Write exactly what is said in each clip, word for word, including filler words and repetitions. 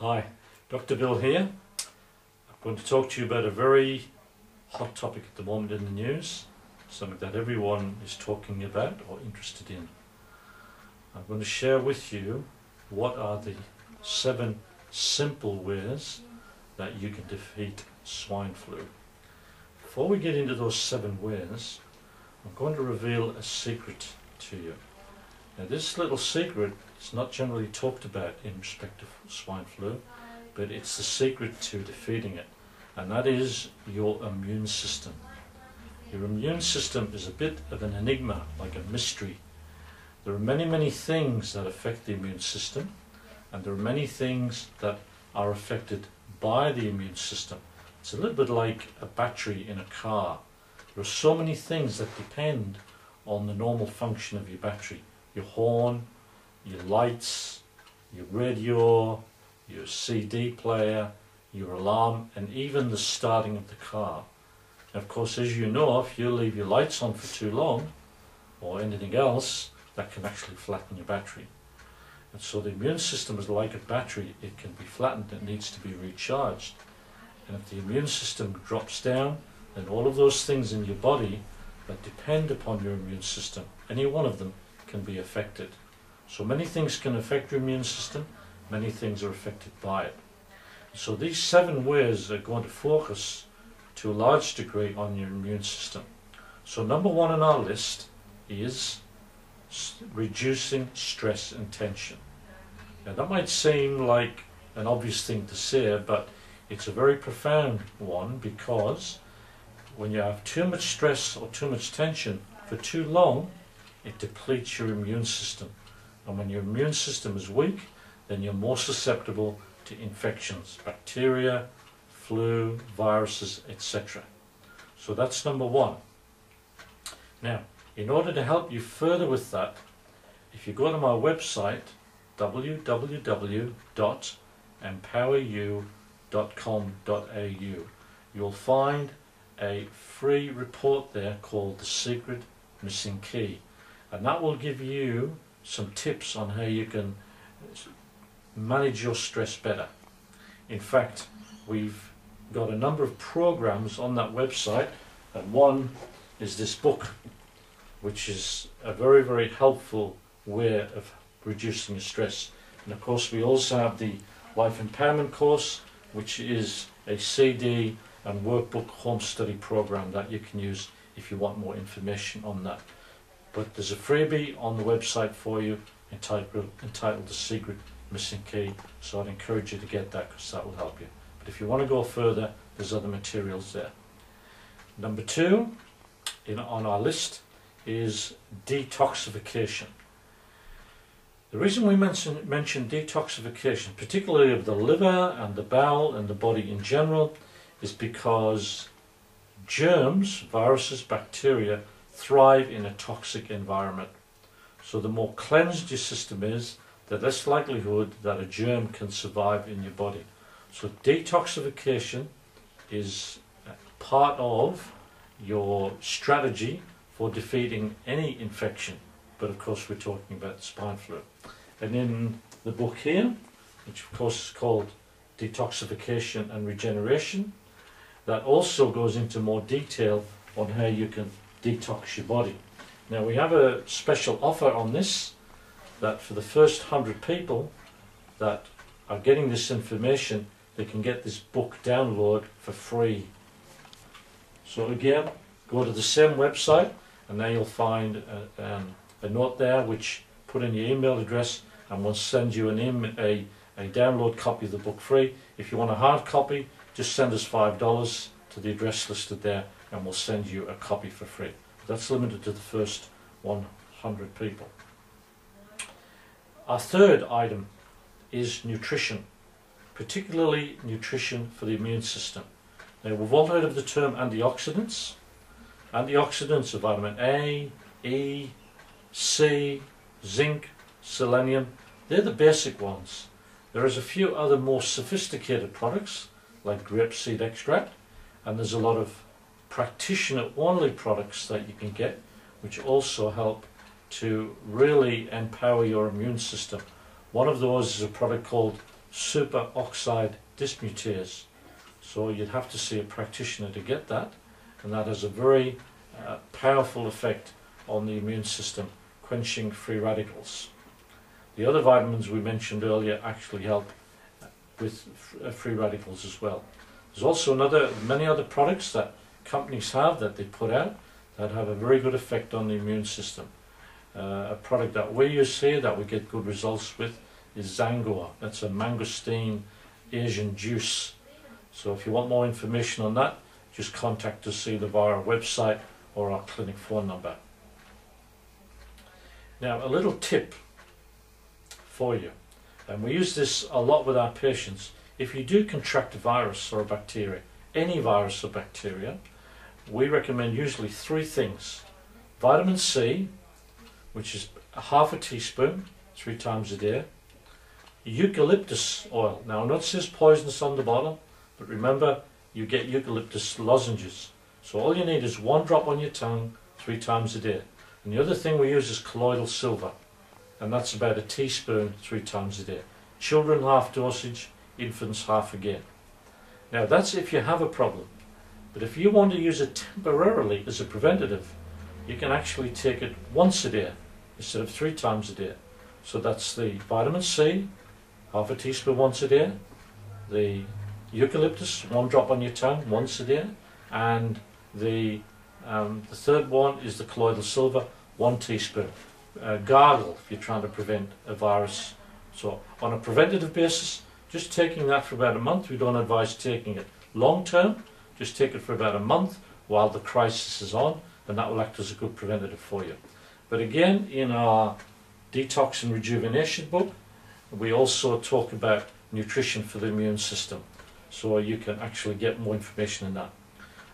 Hi, Doctor Bill here. I'm going to talk to you about a very hot topic at the moment in the news, something that everyone is talking about or interested in. I'm going to share with you what are the seven simple ways that you can defeat swine flu. Before we get into those seven ways, I'm going to reveal a secret to you. Now, this little secret is not generally talked about in respect of swine flu, but it's the secret to defeating it, and that is your immune system. Your immune system is a bit of an enigma, like a mystery. There are many, many things that affect the immune system, and there are many things that are affected by the immune system. It's a little bit like a battery in a car. There are so many things that depend on the normal function of your battery. Your horn, your lights, your radio, your C D player, your alarm, and even the starting of the car. And of course, as you know, if you leave your lights on for too long, or anything else, that can actually flatten your battery. And so the immune system is like a battery. It can be flattened, it needs to be recharged. And if the immune system drops down, then all of those things in your body that depend upon your immune system, any one of them, can be affected. So many things can affect your immune system, many things are affected by it. So these seven ways are going to focus to a large degree on your immune system. So number one on our list is reducing stress and tension. Now, that might seem like an obvious thing to say, but it's a very profound one, because when you have too much stress or too much tension for too long, it depletes your immune system. And when your immune system is weak, then you're more susceptible to infections, bacteria, flu, viruses, et cetera. So that's number one. Now, in order to help you further with that, if you go to my website, w w w dot empower you dot com dot a u, you'll find a free report there called The Secret Missing Key. And that will give you some tips on how you can manage your stress better. In fact, we've got a number of programs on that website, and one is this book, which is a very, very helpful way of reducing your stress. And of course, we also have the Life Empowerment course, which is a C D and workbook home study program that you can use if you want more information on that. But there's a freebie on the website for you entitled, entitled The Secret Missing Key, so I'd encourage you to get that, because that will help you. But if you want to go further, there's other materials there. Number two in, on our list is detoxification. The reason we mention, mention detoxification, particularly of the liver and the bowel and the body in general, is because germs, viruses, bacteria, thrive in a toxic environment. So the more cleansed your system is, the less likelihood that a germ can survive in your body. So detoxification is part of your strategy for defeating any infection, but of course we're talking about swine flu. And in the book here, which of course is called Detoxification and Regeneration, that also goes into more detail on how you can detox your body. Now, we have a special offer on this, that for the first one hundred people that are getting this information, they can get this book download for free. So again, go to the same website, and there you'll find a, um, a note there, which put in your email address, and we'll send you an em a, a download copy of the book free. If you want a hard copy, just send us five dollars to the address listed there, and we'll send you a copy for free. That's limited to the first one hundred people. Our third item is nutrition, particularly nutrition for the immune system. Now, we've all heard of the term antioxidants. Antioxidants are vitamin A, E, C, zinc, selenium. They're the basic ones. There is a few other more sophisticated products, like grape seed extract, and there's a lot of practitioner-only products that you can get, which also help to really empower your immune system. One of those is a product called superoxide dismutase. So you'd have to see a practitioner to get that, and that has a very uh, powerful effect on the immune system, quenching free radicals. The other vitamins we mentioned earlier actually help with free radicals as well. There's also another, many other products that companies have that they put out that have a very good effect on the immune system. Uh, a product that we use here that we get good results with is Zangoa. That's a mangosteen Asian juice. So if you want more information on that, just contact us either via our website or our clinic phone number. Now, a little tip for you, and we use this a lot with our patients. If you do contract a virus or a bacteria, any virus or bacteria, we recommend usually three things. Vitamin C, which is half a teaspoon, three times a day. Eucalyptus oil. Now, I know it says poisonous on the bottle, but remember, you get eucalyptus lozenges. So all you need is one drop on your tongue, three times a day. And the other thing we use is colloidal silver, and that's about a teaspoon, three times a day. Children half dosage, infants half again. Now that's if you have a problem, but if you want to use it temporarily as a preventative, you can actually take it once a day instead of three times a day. So that's the vitamin C, half a teaspoon once a day, the eucalyptus, one drop on your tongue once a day, and the, um, the third one is the colloidal silver, one teaspoon. Uh, gargle if you're trying to prevent a virus. So on a preventative basis, just taking that for about a month. We don't advise taking it long term, just take it for about a month while the crisis is on, and that will act as a good preventative for you. But again, in our Detox and Rejuvenation book, we also talk about nutrition for the immune system, so you can actually get more information in that.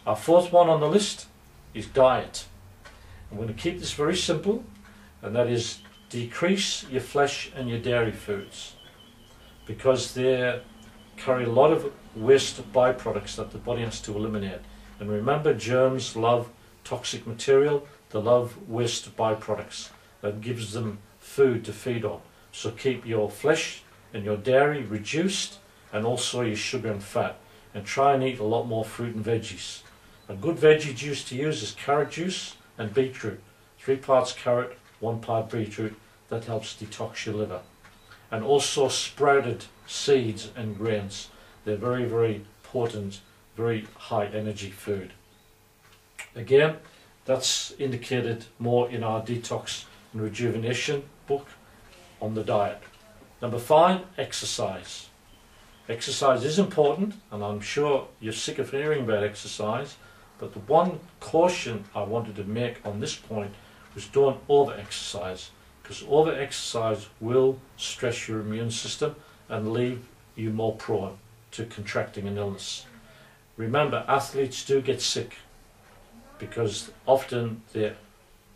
Our fourth one on the list is diet. I'm going to keep this very simple, and that is decrease your flesh and your dairy foods, because they carry a lot of waste byproducts that the body has to eliminate. And remember, germs love toxic material, they love waste byproducts. That gives them food to feed on. So keep your flesh and your dairy reduced, and also your sugar and fat, and try and eat a lot more fruit and veggies. A good veggie juice to use is carrot juice and beetroot. Three parts carrot, one part beetroot. That helps detox your liver. And also sprouted seeds and grains. They're very, very potent, very high energy food. Again, that's indicated more in our Detox and Rejuvenation book on the diet. Number five, exercise. Exercise is important, and I'm sure you're sick of hearing about exercise, but the one caution I wanted to make on this point was don't over-exercise, because over-exercise will stress your immune system and leave you more prone to contracting an illness. Remember, athletes do get sick because often they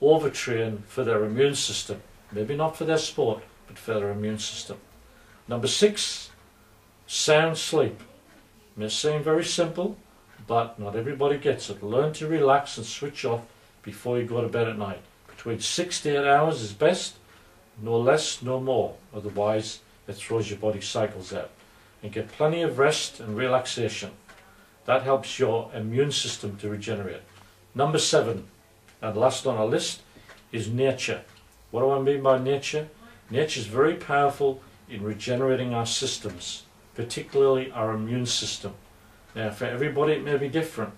overtrain for their immune system. Maybe not for their sport, but for their immune system. Number six, sound sleep. It may seem very simple, but not everybody gets it. Learn to relax and switch off before you go to bed at night. Between six to eight hours is best, no less, no more. Otherwise, it throws your body cycles out. And get plenty of rest and relaxation. That helps your immune system to regenerate. Number seven, and last on our list, is nature. What do I mean by nature? Nature is very powerful in regenerating our systems, particularly our immune system. Now, for everybody, it may be different.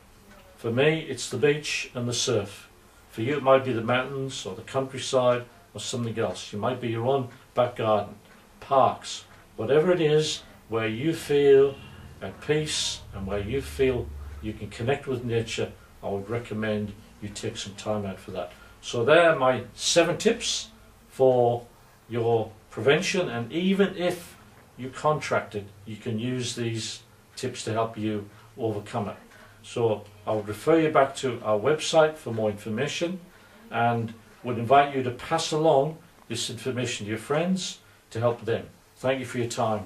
For me, it's the beach and the surf. For you, it might be the mountains or the countryside or something else. You might be your own back garden, parks, whatever it is where you feel at peace and where you feel you can connect with nature. I would recommend you take some time out for that. So there are my seven tips for your prevention, and even if you contracted, you can use these tips to help you overcome it. So I would refer you back to our website for more information, and would invite you to pass along this information to your friends to help them. Thank you for your time.